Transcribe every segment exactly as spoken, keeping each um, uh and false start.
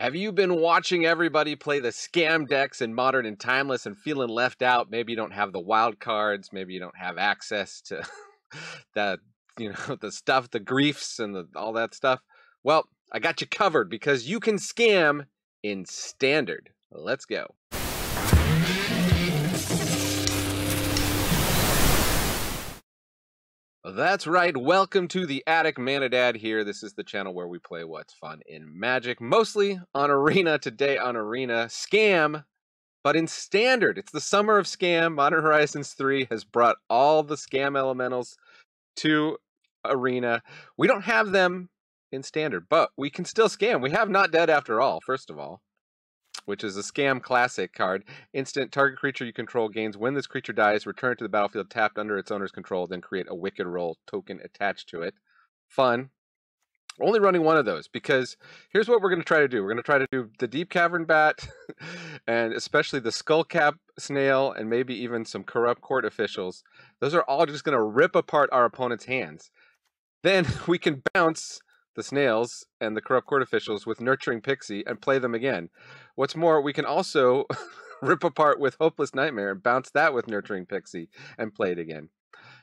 Have you been watching everybody play the scam decks in Modern and Timeless and feeling left out? Maybe you don't have the wild cards. Maybe you don't have access to the, you know, the stuff, the griefs and the, all that stuff. Well, I got you covered because you can scam in Standard. Let's go. That's right. Welcome to the Attic. Manadad here. This is the channel where we play what's fun in Magic, mostly on Arena. Today on Arena, Scam, but in Standard. It's the summer of Scam. Modern Horizons three has brought all the Scam elementals to Arena. We don't have them in Standard, but we can still scam. We have Not Dead After All, first of all, which is a Scam classic card. Instant, target creature you control gains. When this creature dies, return it to the battlefield tapped under its owner's control, then create a Wicked Roll token attached to it. Fun. We're only running one of those because here's what we're going to try to do. We're going to try to do the Deep Cavern Bat and especially the Skullcap Snail and maybe even some Corrupt Court Officials. Those are all just going to rip apart our opponent's hands. Then we can bounce the snails and the Corrupt Court Officials with Nurturing Pixie and play them again. What's more, we can also rip apart with Hopeless Nightmare and bounce that with Nurturing Pixie and play it again.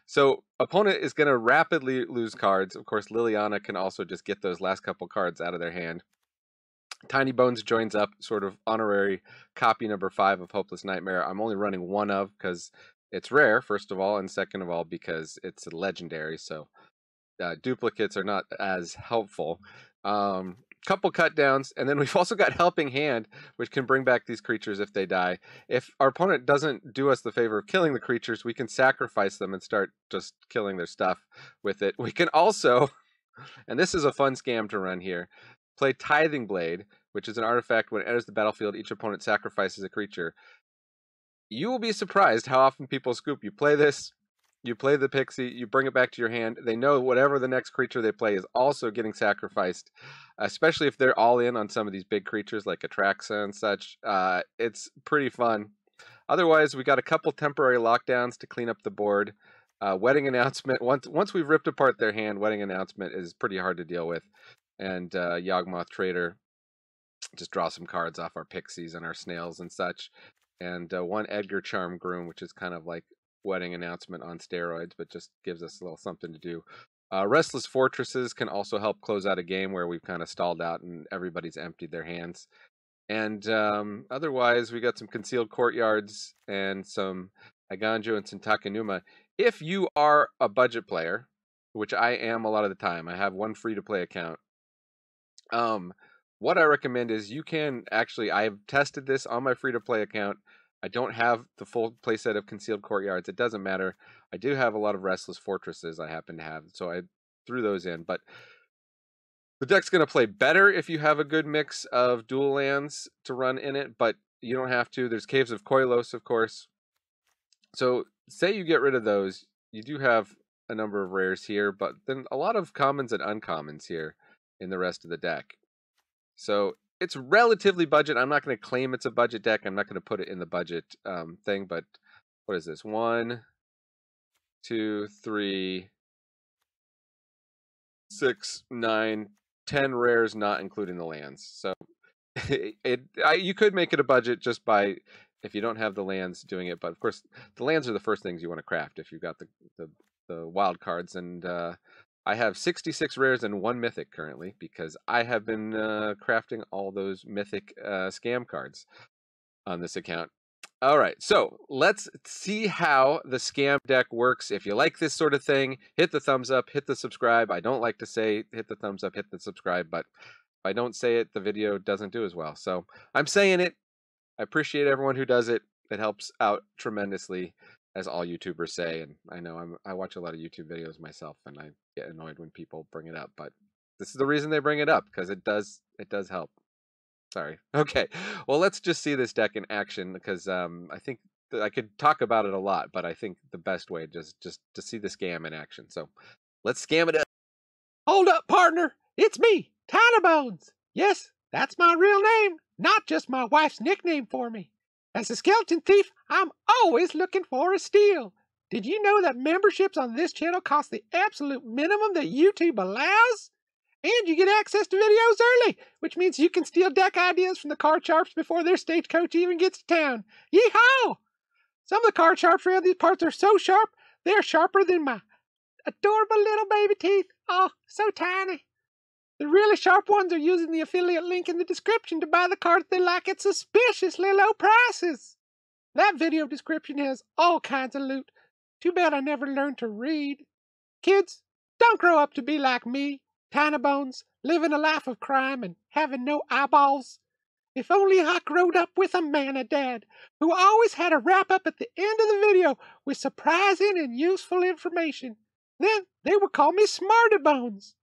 So opponent is going to rapidly lose cards. Of course, Liliana can also just get those last couple cards out of their hand. Tiny Bones joins up, sort of honorary copy number five of Hopeless Nightmare. I'm only running one of because it's rare, first of all, and second of all because it's a legendary, so Uh, duplicates are not as helpful. Um, couple cut downs, and then we've also got Helping Hand, which can bring back these creatures if they die. If our opponent doesn't do us the favor of killing the creatures, we can sacrifice them and start just killing their stuff with it. We can also, and this is a fun scam to run here, play Tithing Blade, which is an artifact. When it enters the battlefield, each opponent sacrifices a creature. You will be surprised how often people scoop. You play this, you play the pixie, you bring it back to your hand. They know whatever the next creature they play is also getting sacrificed, especially if they're all in on some of these big creatures like Atraxa and such. Uh, it's pretty fun. Otherwise, we got a couple temporary lockdowns to clean up the board. Uh, Wedding Announcement. Once once we've ripped apart their hand, Wedding Announcement is pretty hard to deal with. And uh, Yawgmoth Praetor. Just draw some cards off our pixies and our snails and such. And uh, one Edgar Charm Groom, which is kind of like Wedding Announcement on steroids, but just gives us a little something to do. Uh, Restless Fortresses can also help close out a game where we've kind of stalled out and everybody's emptied their hands. And um, otherwise, we got some Concealed Courtyards and some Aganjo and some Takenuma. If you are a budget player, which I am a lot of the time, I have one free-to-play account. Um, what I recommend is you can actually, I have tested this on my free-to-play account. I don't have the full playset of Concealed Courtyards. It doesn't matter. I do have a lot of Restless Fortresses I happen to have, so I threw those in. But the deck's going to play better if you have a good mix of dual lands to run in it, but you don't have to. There's Caves of Koilos, of course. So say you get rid of those. You do have a number of rares here, but then a lot of commons and uncommons here in the rest of the deck. So it's relatively budget. I'm not going to claim it's a budget deck. I'm not going to put it in the budget um, thing, but what is this? One, two, three, six, nine, ten rares, not including the lands. So it, it I, you could make it a budget just by, if you don't have the lands, doing it. But of course, the lands are the first things you want to craft if you've got the, the, the wild cards. And uh, I have sixty-six rares and one mythic currently because I have been uh, crafting all those mythic uh, scam cards on this account. All right, so let's see how the scam deck works. If you like this sort of thing, hit the thumbs up, hit the subscribe. I don't like to say hit the thumbs up, hit the subscribe, but if I don't say it, the video doesn't do as well. So I'm saying it. I appreciate everyone who does it. It helps out tremendously, as all YouTubers say, and I know I'm, I watch a lot of YouTube videos myself, and I get annoyed when people bring it up, but this is the reason they bring it up, because it does it does help. Sorry. Okay, well, let's just see this deck in action, because um, I think that I could talk about it a lot, but I think the best way is just to see the scam in action. So let's scam it up. Hold up, partner. It's me, Tiny Bones. Yes, that's my real name, not just my wife's nickname for me. As a skeleton thief, I'm always looking for a steal. Did you know that memberships on this channel cost the absolute minimum that YouTube allows? And you get access to videos early, which means you can steal deck ideas from the card sharps before their stagecoach even gets to town. Yeehaw! Some of the card sharps around these parts are so sharp, they are sharper than my adorable little baby teeth. Oh, so tiny. The really sharp ones are using the affiliate link in the description to buy the cards they like at suspiciously low prices. That video description has all kinds of loot. Too bad I never learned to read. Kids, don't grow up to be like me, tiny bones, living a life of crime and having no eyeballs. If only I growed up with a Manadad, who always had a wrap-up at the end of the video with surprising and useful information. Then they would call me Smarter Bones.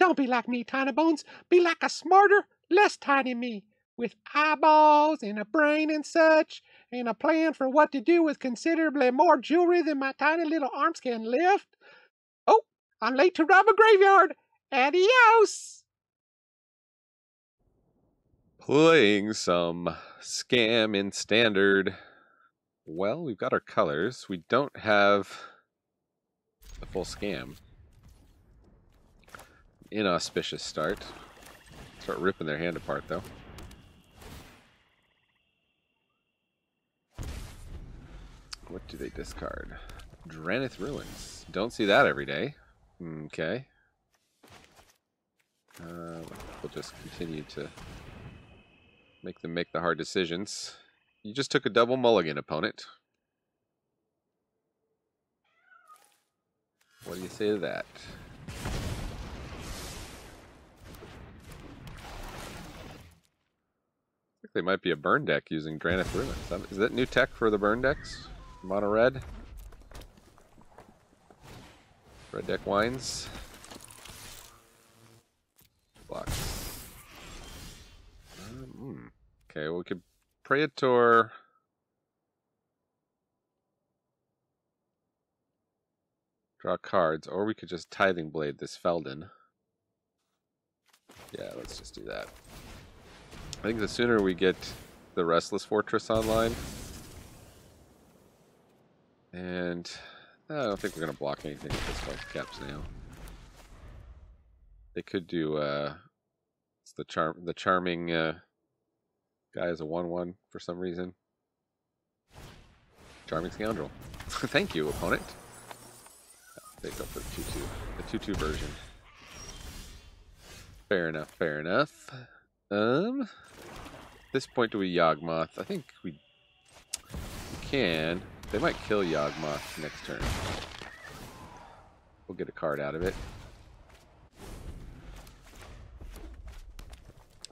Don't be like me, tiny bones. Be like a smarter, less tiny me, with eyeballs and a brain and such, and a plan for what to do with considerably more jewelry than my tiny little arms can lift. Oh, I'm late to rob a graveyard. Adios! Playing some Scam in Standard. Well, we've got our colors. We don't have the full Scam. Inauspicious start. Start ripping their hand apart, though. What do they discard? Dranith Ruins. Don't see that every day. Okay. Uh, we'll just continue to make them make the hard decisions. You just took a double mulligan, opponent. What do you say to that? I think they might be a burn deck using Dranith Ruins. Is that new tech for the burn decks? Mono red? Red deck wines? Blocks. Um, okay, well, we could Praetor. Draw cards, or we could just Tithing Blade this Felden. Yeah, let's just do that. I think the sooner we get the Restless Fortress online. And I don't think we're going to block anything with this Skullcap Snail. They could do uh, it's the charm. The charming uh, guy is a one one for some reason. Charming Scoundrel. Thank you, opponent. Oh, they go for the two two, the two two version. Fair enough. Fair enough. Um, at this point, do we Yawgmoth? I think we can. They might kill Yawgmoth next turn. We'll get a card out of it.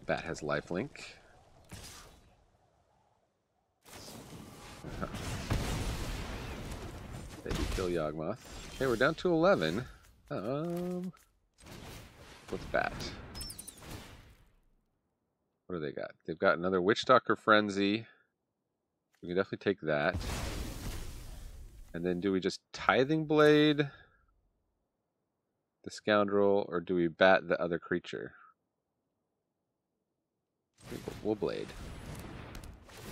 Bat has lifelink. Uh-huh. They do kill Yawgmoth. Okay, we're down to eleven. Um, what's Bat? What do they got? They've got another Witch Doctor Frenzy. We can definitely take that. And then do we just Tithing Blade the Scoundrel, or do we Bat the other creature? We'll blade.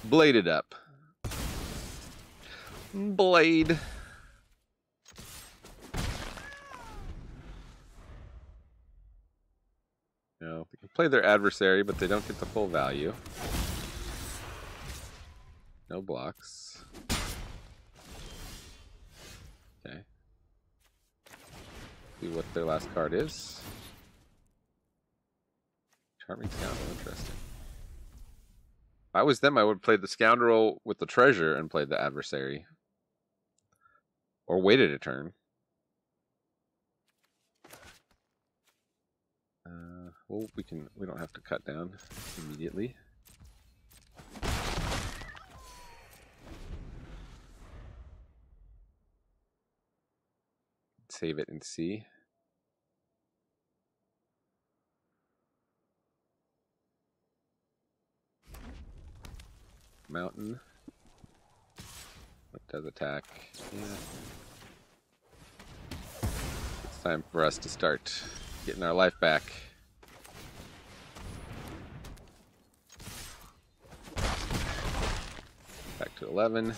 Blade it up. Blade. No, they can play their adversary, but they don't get the full value. No blocks. Okay. See what their last card is. Charming Scoundrel, interesting. If I was them, I would play the Scoundrel with the treasure and play the adversary. Or waited a turn. Uh, well, we can. We don't have to cut down immediately. Save it and see. Mountain. What does attack? Yeah. It's time for us to start getting our life back. Back to eleven.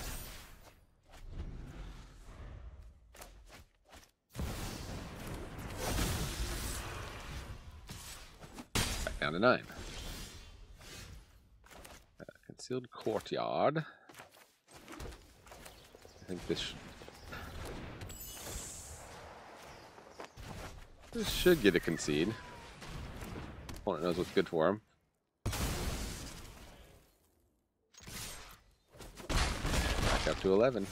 a nine. Uh, Concealed Courtyard. I think this should... This should get a concede. Opponent knows what's good for him. Back up to eleven.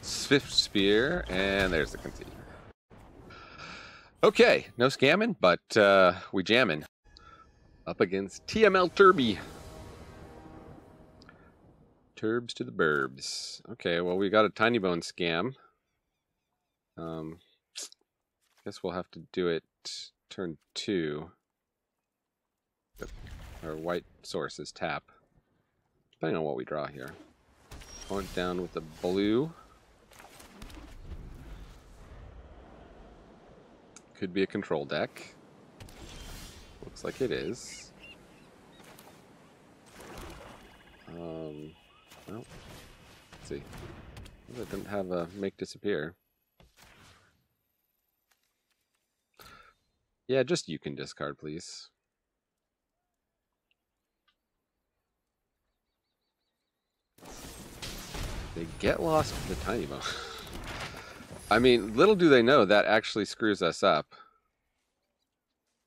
Swift Spear, and there's the concede. Okay, no scamming, but uh, we jamming. Up against T M L Turby. Turbs to the burbs. Okay, well, we got a Tiny Bone scam. Um, guess we'll have to do it turn two. Our white source is tap. Depending on what we draw here. Point down with the blue. Could be a control deck. Looks like it is. Um, well, let's see. Well, it didn't have a make disappear. Yeah, just you can discard, please. They get lost with the Tiny Bone. I mean, little do they know that actually screws us up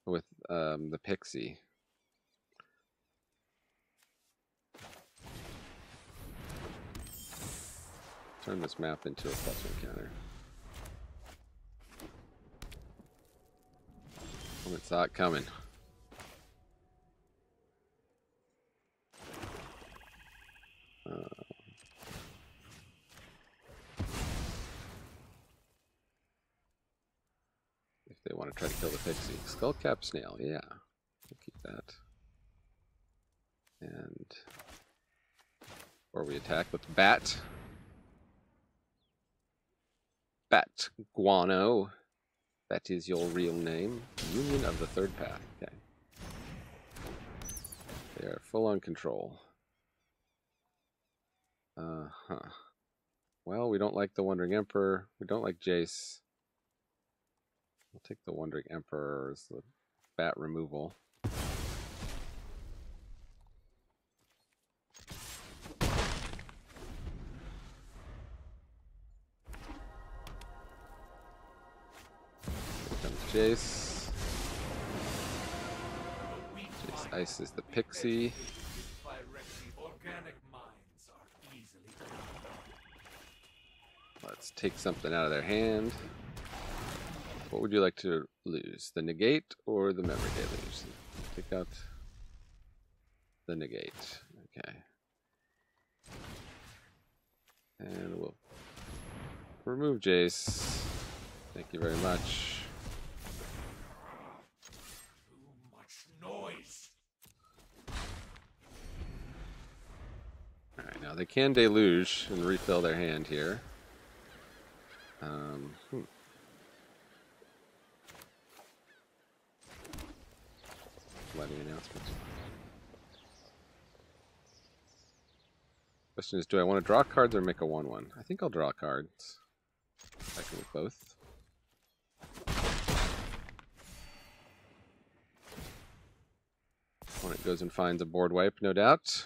with um, the Pixie. Turn this map into a plus one counter. Opponent saw it coming. Uh, They want to try to kill the Pixie. Skullcap Snail, yeah. We'll keep that. And... Or we attack with Bat. Bat Guano. That is your real name. Union of the Third Path. Okay. They are full on control. Uh-huh. Well, we don't like the Wandering Emperor. We don't like Jace. We'll take the Wandering Emperor as the bat removal. Here comes Jace. Jace ices the Pixie. Let's take something out of their hand. What would you like to lose? The negate or the memory deluge? Take out the negate. Okay. And we'll remove Jace. Thank you very much. Too much noise. Alright, now they can deluge and refill their hand here. Um hmm. Wedding Announcement. Question is, do I want to draw cards or make a one one? I think I'll draw cards. I can do both. Opponent goes and finds a board wipe, no doubt.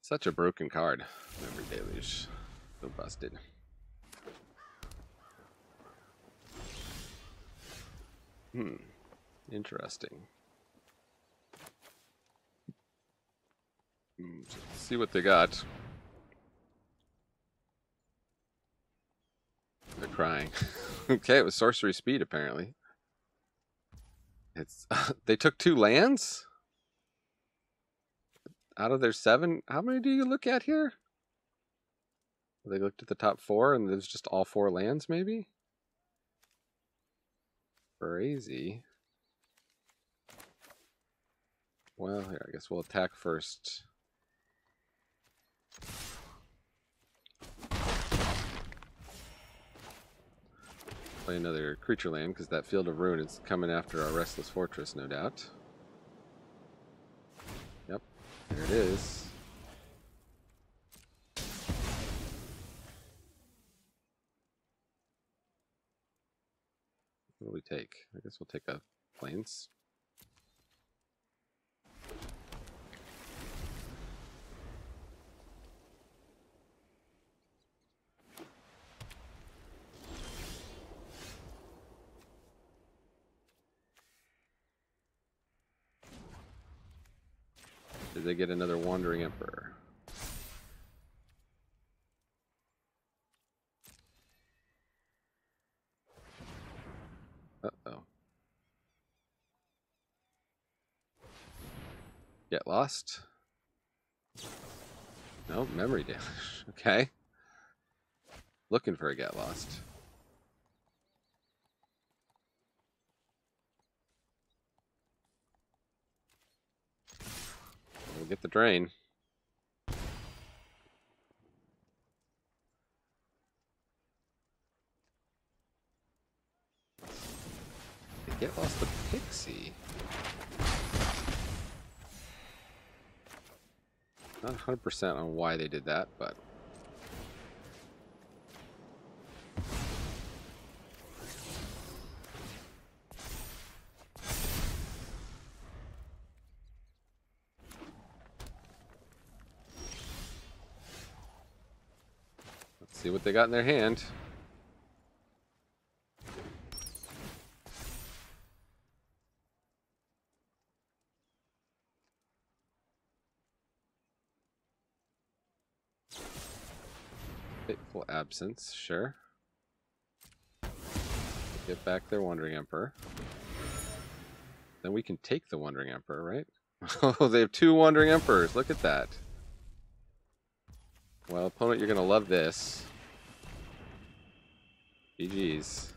Such a broken card. Memory Deluge. So busted. Hmm. Interesting. Hmm. So let's see what they got. They're crying. Okay, it was sorcery speed apparently. It's they took two lands? Out of their seven, how many do you look at here? They looked at the top four and there's just all four lands maybe? Crazy. Well, here, I guess we'll attack first. Play another creature land because that Field of Ruin is coming after our Restless Fortress, no doubt. Yep, there it is. What do we take? I guess we'll take a plains. Did they get another Wandering Emperor? Uh-oh. Get Lost? No, Memory Deluge. Okay. Looking for a Get Lost. We'll get the drain. They Get Lost the Pixie. Not one hundred percent on why they did that, but see what they got in their hand. Fateful Absence, sure. Get back their Wandering Emperor. Then we can take the Wandering Emperor, right? Oh, they have two Wandering Emperors. Look at that. Well, opponent, you're going to love this. G G's.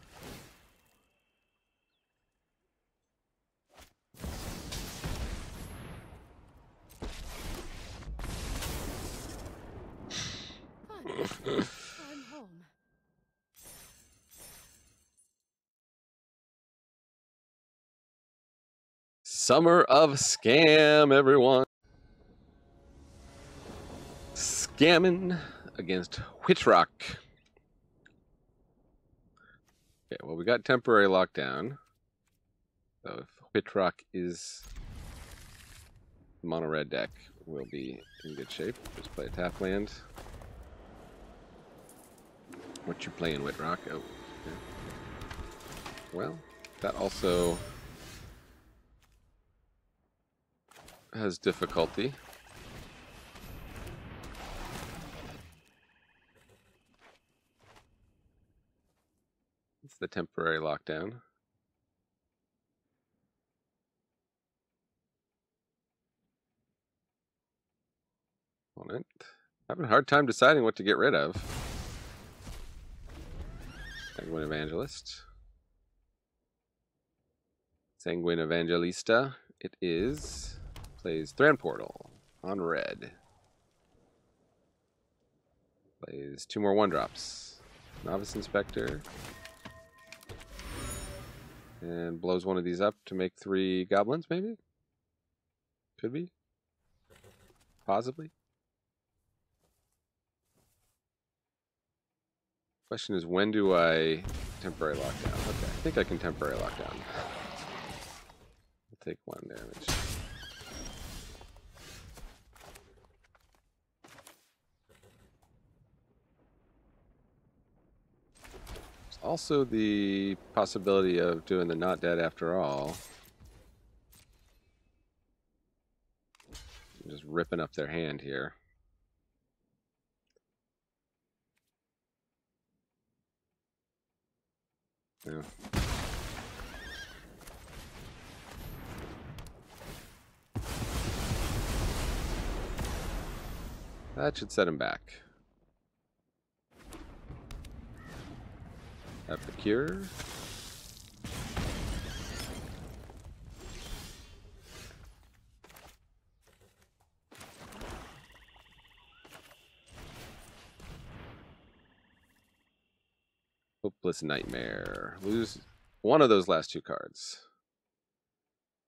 I'm home. Summer of Scam, everyone. Scamming against Whitrock. Okay, well, we got Temporary Lockdown. So if Whitrock is mono red deck, we'll be in good shape. Just play a tap land. What you playing, Whitrock? Oh, okay. Well, that also has difficulty. The Temporary Lockdown. Opponent. Having a hard time deciding what to get rid of. Sanguine Evangelist. Sanguine Evangelista. It is. Plays Thran Portal on red. Plays two more one drops. Novice Inspector. And blows one of these up to make three goblins, maybe? Could be. Possibly. Question is, when do I temporary lockdown? Okay, I think I can temporary lockdown. I'll take one damage. Also the possibility of doing the Not Dead After All. I'm just ripping up their hand here. Yeah. That should set him back. Epicure. Hopeless Nightmare. Lose one of those last two cards.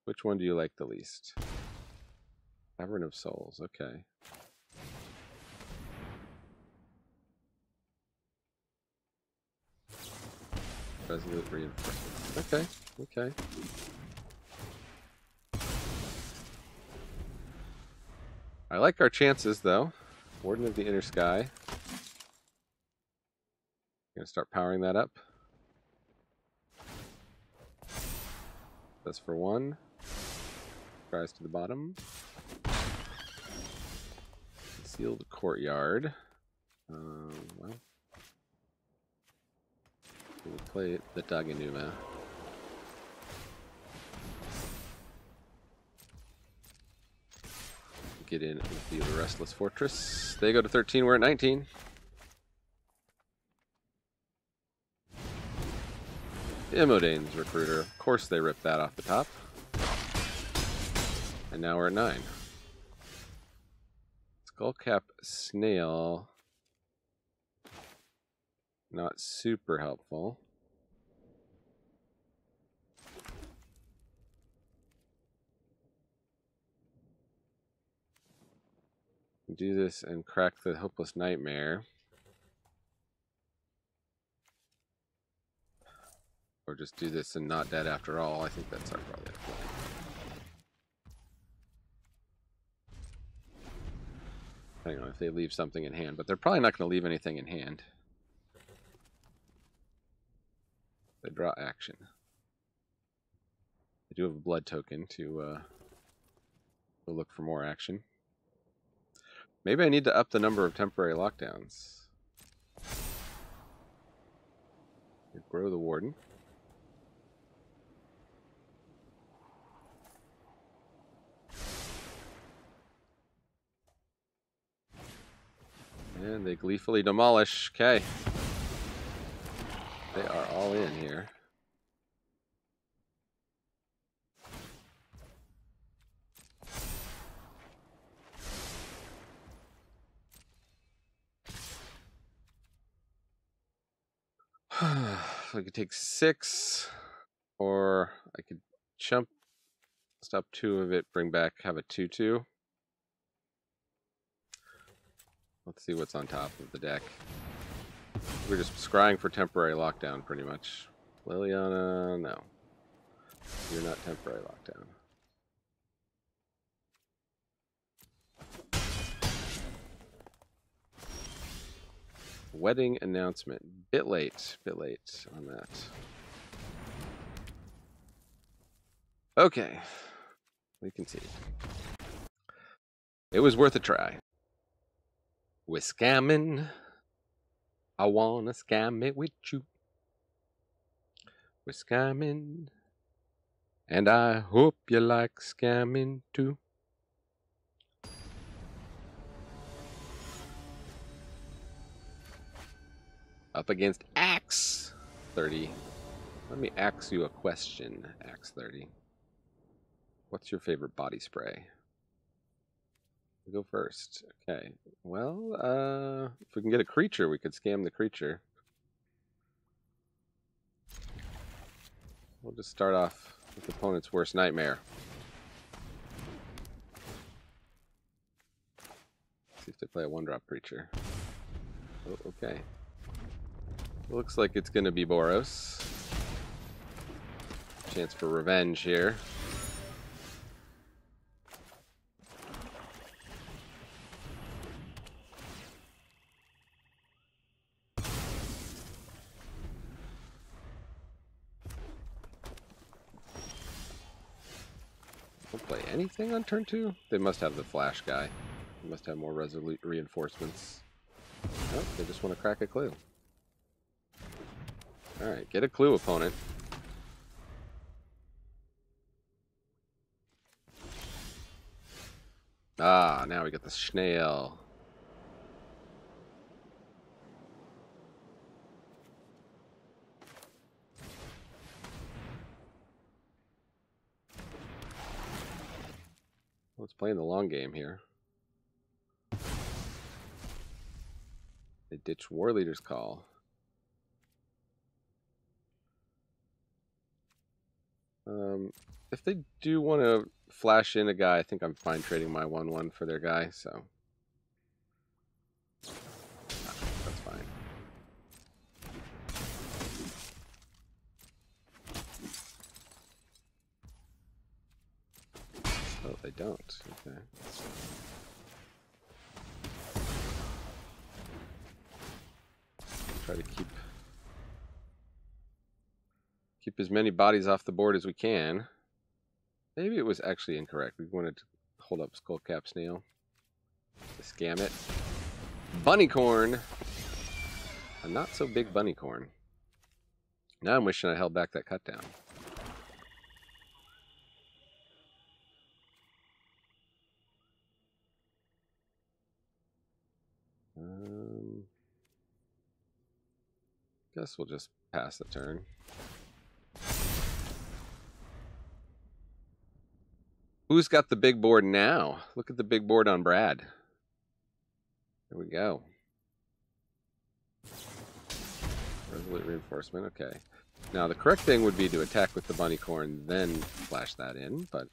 Which one do you like the least? Cavern of Souls, okay. Resolute Reinforcements. Okay, okay. I like our chances, though. Warden of the Inner Sky. Gonna start powering that up. That's for one. Rise to the bottom. Concealed Courtyard. Um, well, we'll play the Takenuma. Get in with the Restless Fortress. They go to thirteen, we're at nineteen. Imodane's Recruiter. Of course they ripped that off the top. And now we're at nine. Skullcap Snail. Not super helpful. Do this and crack the Hopeless Nightmare. Or just do this and Not Dead After All. I think that's our probably our plan. Hang on, if they leave something in hand, but they're probably not going to leave anything in hand. They draw action. They do have a blood token to uh, go look for more action. Maybe I need to up the number of temporary lockdowns. Grow the Warden. And they gleefully demolish. Okay. They are all in here. So I could take six, or I could chump, stop two of it, bring back, have a two two. Let's see what's on top of the deck. We're just scrying for temporary lockdown, pretty much. Liliana, no. You're not temporary lockdown. Wedding Announcement. Bit late. Bit late on that. Okay. We can see. It was worth a try. We're scamming. I wanna scam it with you. We're scamming. And I hope you like scamming too. Up against Axe thirty. Let me ask you a question, Axe thirty. What's your favorite body spray? We'll go first. Okay. Well, uh, if we can get a creature, we could scam the creature. We'll just start off with the opponent's worst nightmare. See if they play a one-drop creature. Oh, okay. Looks like it's going to be Boros. Chance for revenge here. Don't play anything on turn two? They must have the flash guy. They must have more resolute reinforcements. Nope, they just want to crack a clue. Alright, get a clue, opponent. Ah, now we got the snail. Let's play the long game here. They ditch War Leaders Call. Um, if they do want to flash in a guy, I think I'm fine trading my one one for their guy, so. That's fine. Oh, they don't. Okay. Try to keep keep as many bodies off the board as we can. Maybe it was actually incorrect. We wanted to hold up Skullcap Snail to scam it. Bunnycorn! A not so big Bunnycorn. Now I'm wishing I held back that cut down. Um, guess we'll just pass the turn. Who's got the big board now? Look at the big board on Brad. There we go. Resolute reinforcement, okay. Now the correct thing would be to attack with the Bunnycorn, then flash that in, but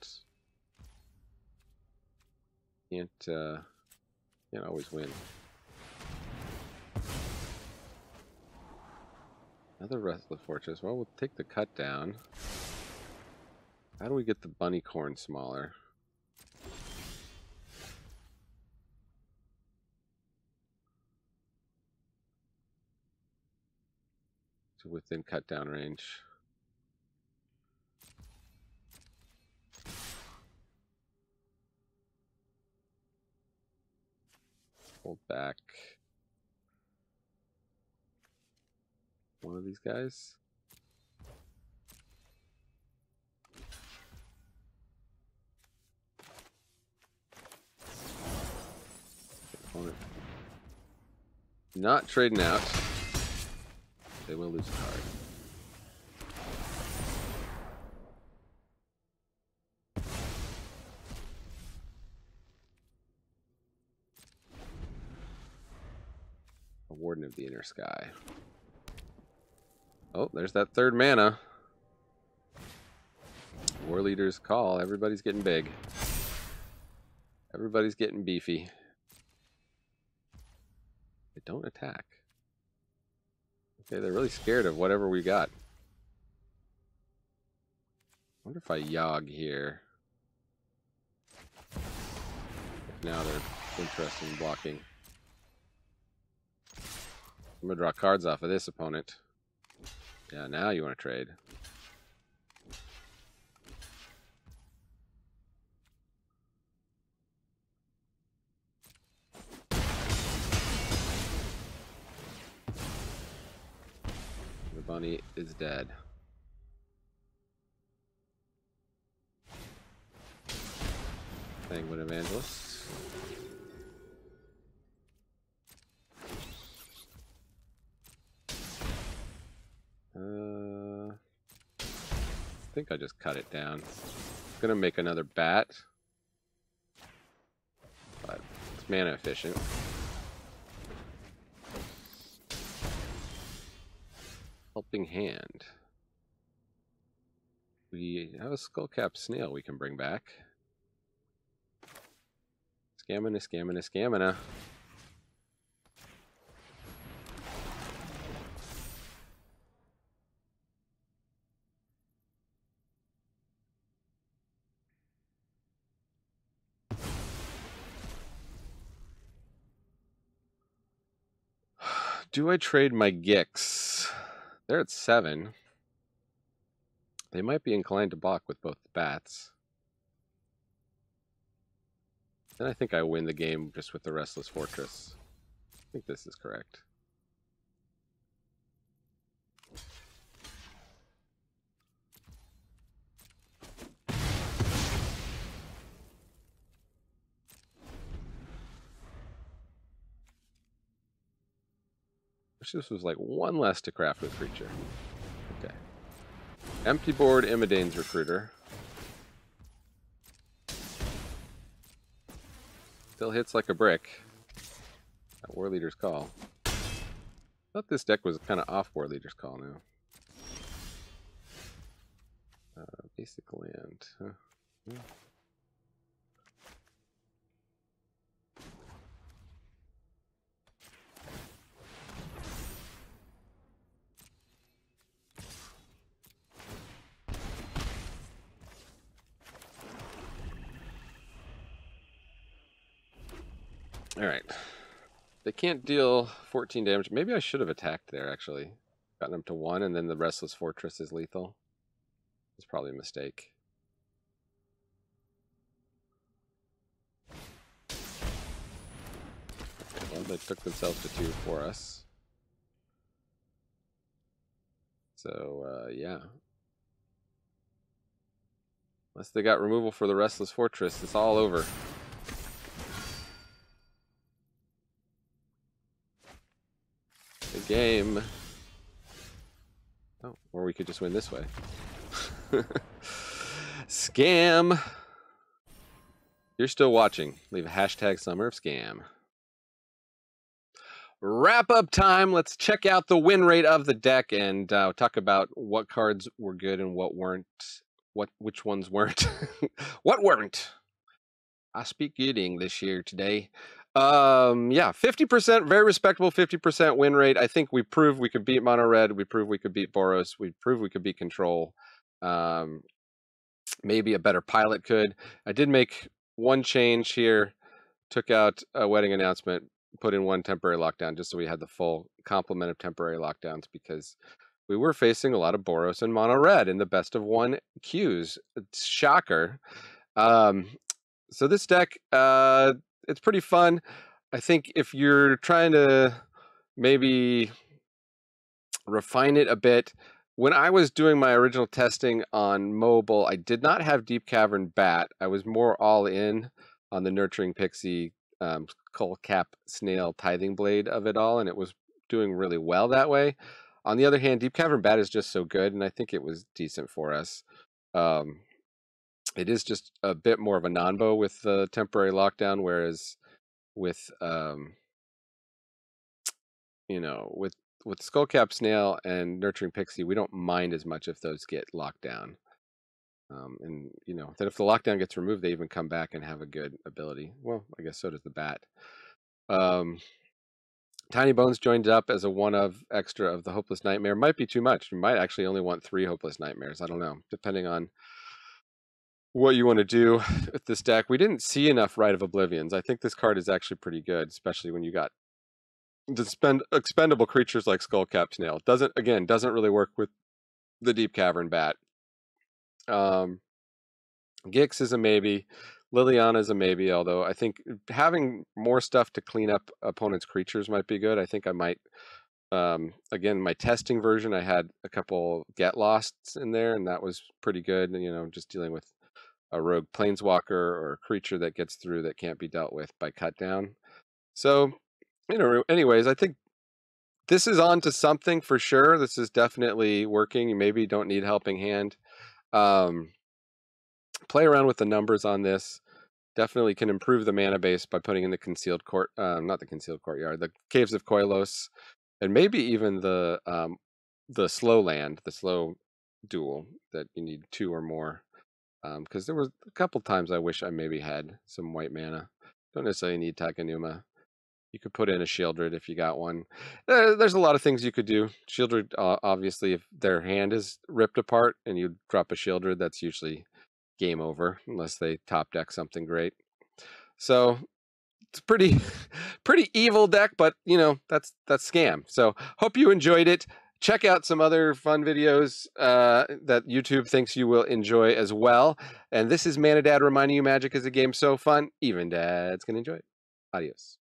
can't, uh, can't always win. Another Restless Fortress. Well, we'll take the cut down. How do we get the Bunnycorn smaller? To within cut down range. Hold back. One of these guys. Opponent. Not trading out. They will lose a card. A Warden of the Inner Sky. Oh, there's that third mana. War Leaders Call. Everybody's getting big. Everybody's getting beefy. They don't attack. Okay, they're really scared of whatever we got. I wonder if I Yawg here. If now they're interested in blocking. I'm going to draw cards off of this opponent. Yeah, now you want to trade. The bunny is dead. Penguin Evangelist. Uh, I think I just cut it down. I'm gonna make another bat, but it's mana efficient. Helping Hand. We have a Skullcap Snail we can bring back. Scamming, scamming, scamming. Do I trade my Gix? They're at seven. They might be inclined to block with both the bats. And I think I win the game just with the Restless Fortress. I think this is correct. This was like one less to craft with creature. Okay. Empty board, Imidane's Recruiter. Still hits like a brick. At War Leader's Call. I thought this deck was kind of off War Leader's Call now. Uh, Basic land, huh? Yeah. Alright. They can't deal fourteen damage. Maybe I should have attacked there, actually. Gotten them to one, and then the Restless Fortress is lethal. It's probably a mistake. Okay, well, they took themselves to two for us. So, uh, yeah. Unless they got removal for the Restless Fortress, it's all over. Game. Oh, or we could just win this way. Scam. You're still watching. Leave a hashtag summer of scam. Wrap up time. Let's check out the win rate of the deck and uh, talk about what cards were good and what weren't. What which ones weren't? What weren't? I speak good English here today. Um, yeah, fifty percent, very respectable fifty percent win rate. I think we proved we could beat Mono Red. We proved we could beat Boros. We proved we could beat Control. Um, maybe a better pilot could. I did make one change here. Took out a Wedding Announcement. Put in one Temporary Lockdown just so we had the full complement of Temporary Lockdowns because we were facing a lot of Boros and Mono Red in the best of one queues. It's shocker. Um, so this deck... Uh, It's pretty fun. I think if you're trying to maybe refine it a bit, when I was doing my original testing on mobile, I did not have Deep Cavern Bat. I was more all in on the Nurturing Pixie, um, Skullcap Snail, Tithing Blade of it all, and it was doing really well that way. On the other hand, Deep Cavern Bat is just so good, and I think it was decent for us. Um, It is just a bit more of a non-bow with the Temporary Lockdown, whereas with, um, you know, with, with Skullcap Snail and Nurturing Pixie, we don't mind as much if those get locked down. Um, and, you know, then if the lockdown gets removed, they even come back and have a good ability. Well, I guess so does the bat. Um, Tiny Bones joined up as a one-of extra of the Hopeless Nightmare. Might be too much. You might actually only want three Hopeless Nightmares. I don't know, depending on what you want to do with this deck. We didn't see enough Rite of Oblivions. I think this card is actually pretty good, especially when you got the spend expendable creatures like Skullcap Snail. It doesn't, again, doesn't really work with the Deep Cavern Bat. Um, Gix is a maybe. Liliana is a maybe, although I think having more stuff to clean up opponents' creatures might be good. I think I might... Um, again, my testing version, I had a couple Get Losts in there, and that was pretty good, you know, just dealing with a rogue planeswalker or a creature that gets through that can't be dealt with by Cut Down. So, you know, anyways, I think this is on to something for sure. This is definitely working. You maybe don't need Helping Hand. Um, play around with the numbers on this. Definitely can improve the mana base by putting in the Concealed Court, um, not the Concealed Courtyard, the Caves of Koilos, and maybe even the um, the slow land, the slow duel that you need two or more. Because um, there were a couple times I wish I maybe had some white mana. Don't necessarily need Takenuma. You could put in a Shieldred if you got one. There's a lot of things you could do. Shieldred, uh, obviously, if their hand is ripped apart and you drop a Shieldred, that's usually game over, unless they top deck something great. So it's pretty, pretty evil deck, but, you know, that's, that's Scam. So hope you enjoyed it. Check out some other fun videos uh, that YouTube thinks you will enjoy as well. And this is Manadad reminding you Magic is a game so fun, even Dad's going to enjoy it. Adios.